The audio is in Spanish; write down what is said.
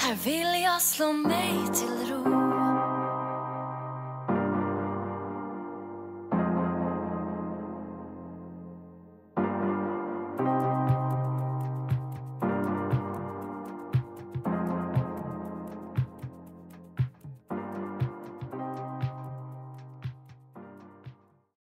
Här vill jag slå mig till ro.